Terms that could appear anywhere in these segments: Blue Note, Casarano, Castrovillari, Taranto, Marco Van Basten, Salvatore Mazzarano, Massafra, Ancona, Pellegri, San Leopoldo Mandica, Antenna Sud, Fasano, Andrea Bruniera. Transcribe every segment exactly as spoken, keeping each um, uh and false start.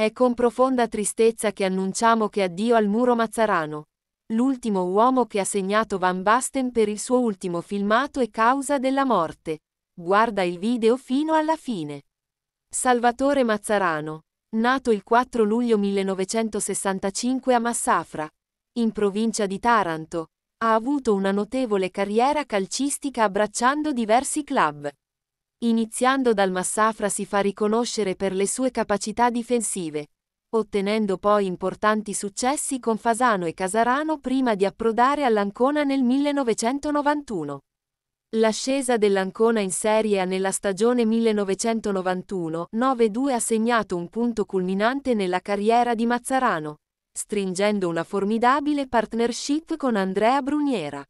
È con profonda tristezza che annunciamo che addio al muro Mazzarano, l'ultimo uomo che ha segnato Van Basten per il suo ultimo filmato e causa della morte. Guarda il video fino alla fine. Salvatore Mazzarano, nato il quattro luglio millenovecentosessantacinque a Massafra, in provincia di Taranto, ha avuto una notevole carriera calcistica abbracciando diversi club. Iniziando dal Massafra si fa riconoscere per le sue capacità difensive, ottenendo poi importanti successi con Fasano e Casarano prima di approdare all'Ancona nel millenovecentonovantuno. L'ascesa dell'Ancona in Serie A nella stagione millenovecentonovantuno novantadue ha segnato un punto culminante nella carriera di Mazzarano, stringendo una formidabile partnership con Andrea Bruniera.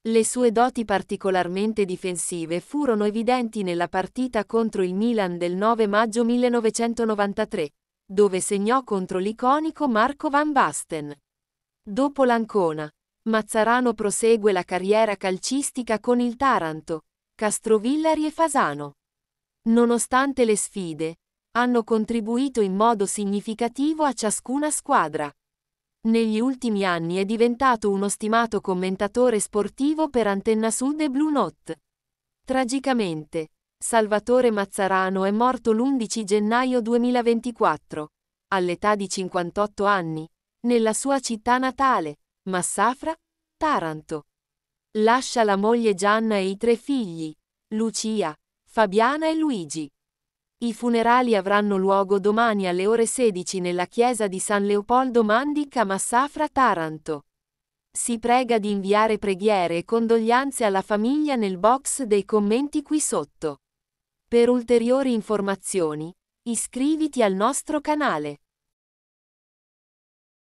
Le sue doti particolarmente difensive furono evidenti nella partita contro il Milan del nove maggio millenovecentonovantatré, dove segnò contro l'iconico Marco Van Basten. Dopo l'Ancona, Mazzarano prosegue la carriera calcistica con il Taranto, Castrovillari e Fasano. Nonostante le sfide, hanno contribuito in modo significativo a ciascuna squadra. Negli ultimi anni è diventato uno stimato commentatore sportivo per Antenna Sud e Blue Note. Tragicamente, Salvatore Mazzarano è morto l'undici gennaio duemilaventiquattro, all'età di cinquantotto anni, nella sua città natale, Massafra, Taranto. Lascia la moglie Gianna e i tre figli, Lucia, Fabiana e Luigi. I funerali avranno luogo domani alle ore sedici nella chiesa di San Leopoldo Mandica, Massafra, Taranto. Si prega di inviare preghiere e condoglianze alla famiglia nel box dei commenti qui sotto. Per ulteriori informazioni, iscriviti al nostro canale.